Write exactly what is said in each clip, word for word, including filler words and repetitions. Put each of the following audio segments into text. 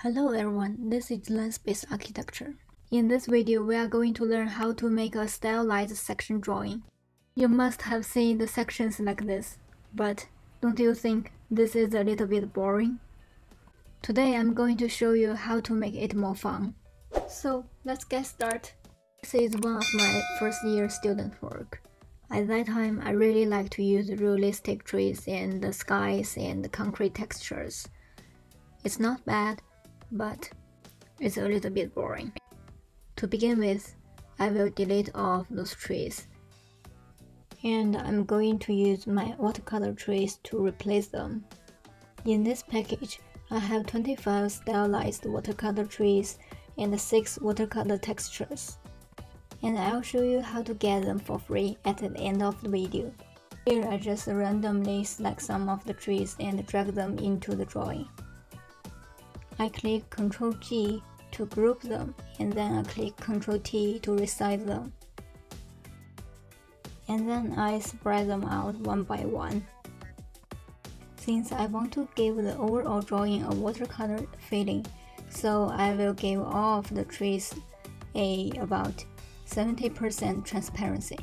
Hello everyone, this is LandSpace Architecture. In this video, we are going to learn how to make a stylized section drawing. You must have seen the sections like this, but don't you think this is a little bit boring? Today I'm going to show you how to make it more fun. So let's get started. This is one of my first year student work. At that time, I really like to use realistic trees and the skies and concrete textures. It's not bad, but it's a little bit boring. To begin with, I will delete all of those trees. And I'm going to use my watercolor trees to replace them. In this package, I have twenty-five stylized watercolor trees and six watercolor textures. And I'll show you how to get them for free at the end of the video. Here I just randomly select some of the trees and drag them into the drawing. I click Control G to group them, and then I click Control T to resize them. And then I spread them out one by one. Since I want to give the overall drawing a watercolor feeling, so I will give all of the trees a about seventy percent transparency.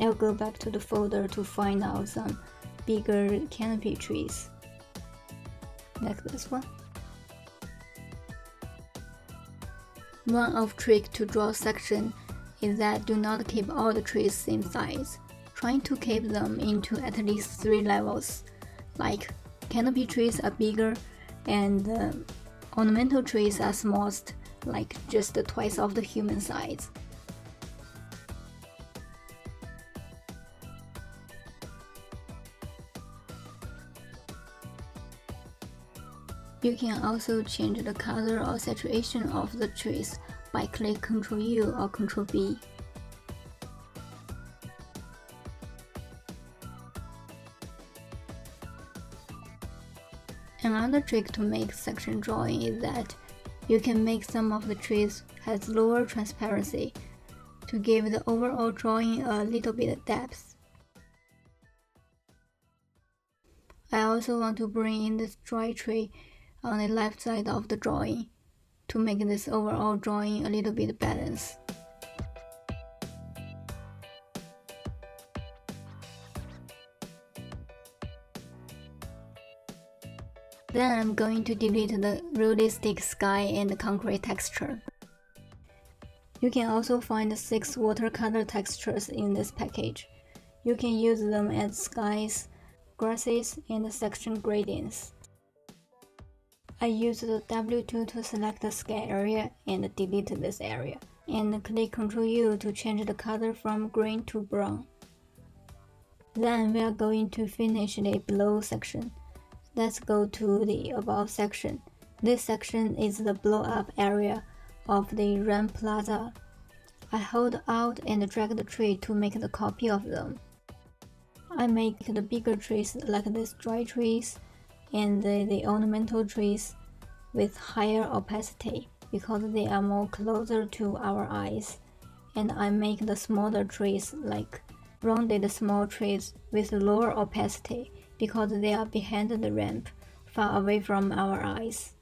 I'll go back to the folder to find out some bigger canopy trees, like this one. One-off trick to draw section is that do not keep all the trees same size. Trying to keep them into at least three levels, like canopy trees are bigger and uh, ornamental trees are smallest, like just twice of the human size. You can also change the color or saturation of the trees by click Control U or Control B. Another trick to make section drawing is that you can make some of the trees has lower transparency to give the overall drawing a little bit of depth. I also want to bring in this dry tree on the left side of the drawing to make this overall drawing a little bit balanced. Then I'm going to delete the realistic sky and the concrete texture. You can also find six watercolor textures in this package. You can use them as skies, grasses, and section gradients. I used the W two to select the sky area and delete this area, and click Control U to change the color from green to brown. Then we are going to finish the below section. Let's go to the above section. This section is the blow up area of the Ram Plaza. I hold Alt and drag the tree to make the copy of them. I make the bigger trees like these dry trees and the, the ornamental trees with higher opacity because they are more closer to our eyes, and I make the smaller trees like rounded small trees with lower opacity because they are behind the ramp, far away from our eyes.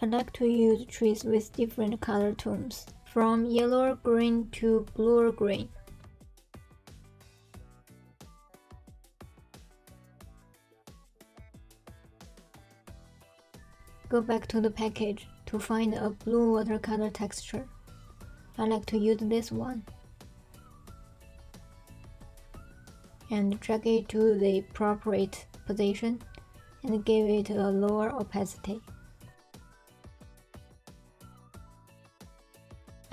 I like to use trees with different color tones, from yellow green to blue green. Go back to the package to find a blue watercolor texture. I like to use this one. And drag it to the appropriate position and give it a lower opacity.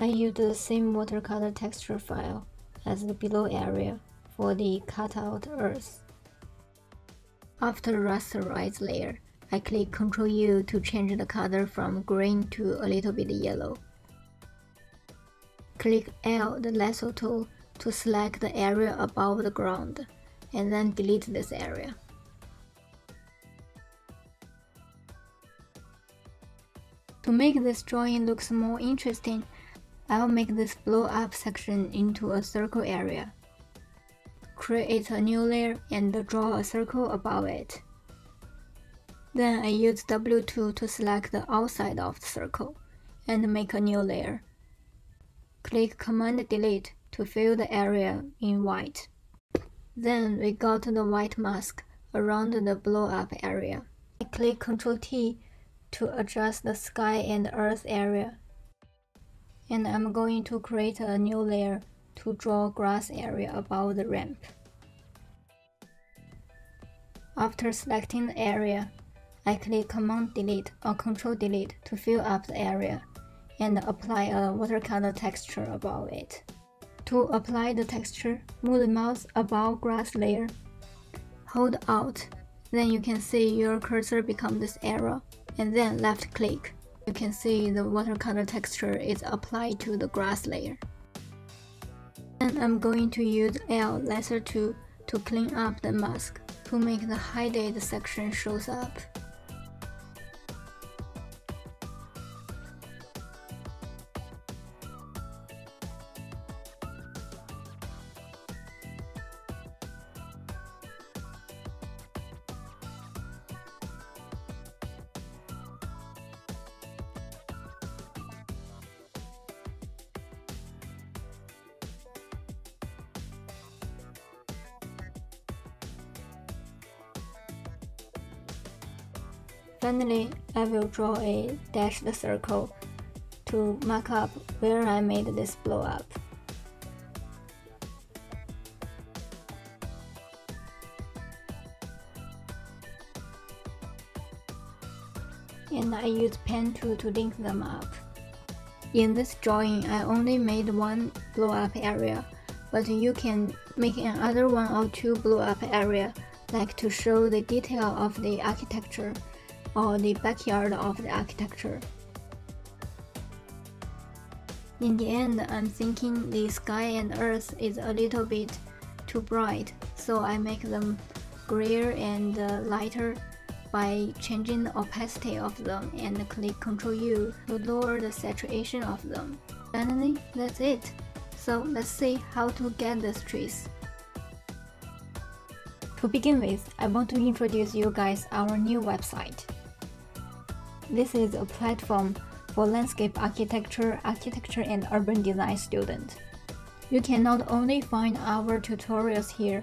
I use the same watercolor texture file as the below area for the cutout earth. After rasterize layer, I click Control U to change the color from green to a little bit yellow. Click L, the lasso tool, to select the area above the ground, and then delete this area. To make this drawing look more interesting, I'll make this blow up section into a circle area. create a new layer and draw a circle above it. Then I use W two to select the outside of the circle and make a new layer. Click Command-Delete to fill the area in white. Then we got the white mask around the blow-up area. I click Control T to adjust the sky and earth area. And I'm going to create a new layer to draw grass area above the ramp. After selecting the area, I click Command-Delete or Control-Delete to fill up the area and apply a watercolor texture above it. To apply the texture, move the mouse above grass layer. Hold Alt, then you can see your cursor become this arrow, and then left click. You can see the watercolor texture is applied to the grass layer. And I'm going to use Alt laser two to clean up the mask to make the highlighted section shows up. Finally, I will draw a dashed circle to mark up where I made this blow up. And I use pen tool to link them up. In this drawing, I only made one blow up area, but you can make another one or two blow up area, like to show the detail of the architecture or the backyard of the architecture. In the end, I'm thinking the sky and earth is a little bit too bright, so I make them grayer and uh, lighter by changing the opacity of them and click Control U to lower the saturation of them. Finally, that's it. So let's see how to get these trees. To begin with, I want to introduce you guys our new website. This is a platform for landscape architecture, architecture and urban design students. You can not only find our tutorials here,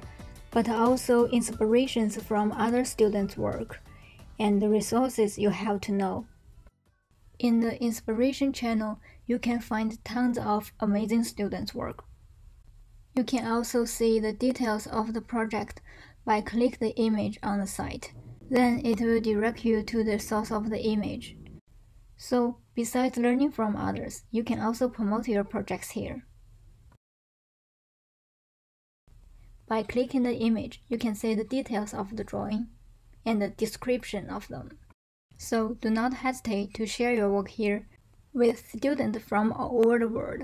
but also inspirations from other students' work and the resources you have to know. In the inspiration channel, you can find tons of amazing students' work. You can also see the details of the project by clicking the image on the site. Then it will direct you to the source of the image. So, besides learning from others, you can also promote your projects here. By clicking the image, you can see the details of the drawing and the description of them. So, do not hesitate to share your work here with students from all over the world.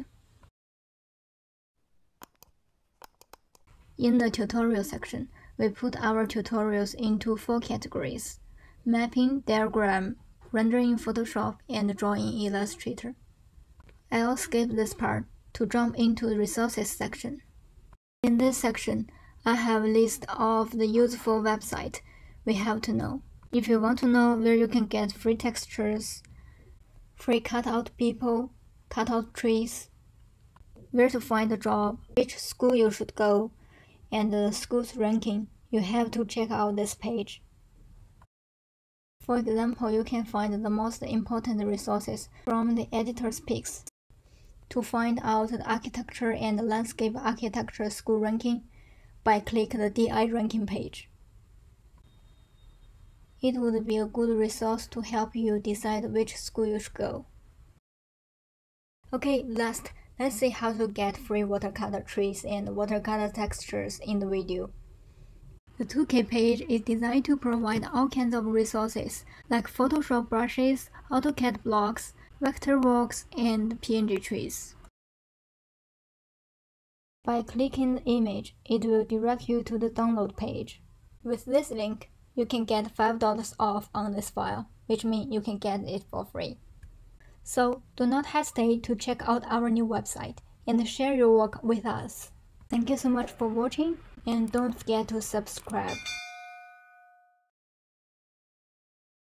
In the tutorial section, we put our tutorials into four categories: mapping, diagram, rendering in Photoshop, and drawing in Illustrator. I'll skip this part to jump into the resources section. In this section, I have a list of the useful websites we have to know. If you want to know where you can get free textures, free cutout people, cutout trees, where to find a job, which school you should go, and the school's ranking, you have to check out this page. For example, you can find the most important resources from the editor's picks. To find out the architecture and landscape architecture school ranking, by click the D I ranking page. It would be a good resource to help you decide which school you should go. Okay, last, let's see how to get free watercolor trees and watercolor textures in the video. The two K page is designed to provide all kinds of resources like Photoshop brushes, AutoCAD blocks, Vectorworks, and P N G trees. By clicking the image, it will direct you to the download page. With this link, you can get five dollars off on this file, which means you can get it for free. So, do not hesitate to check out our new website and share your work with us. Thank you so much for watching. and don't forget to subscribe.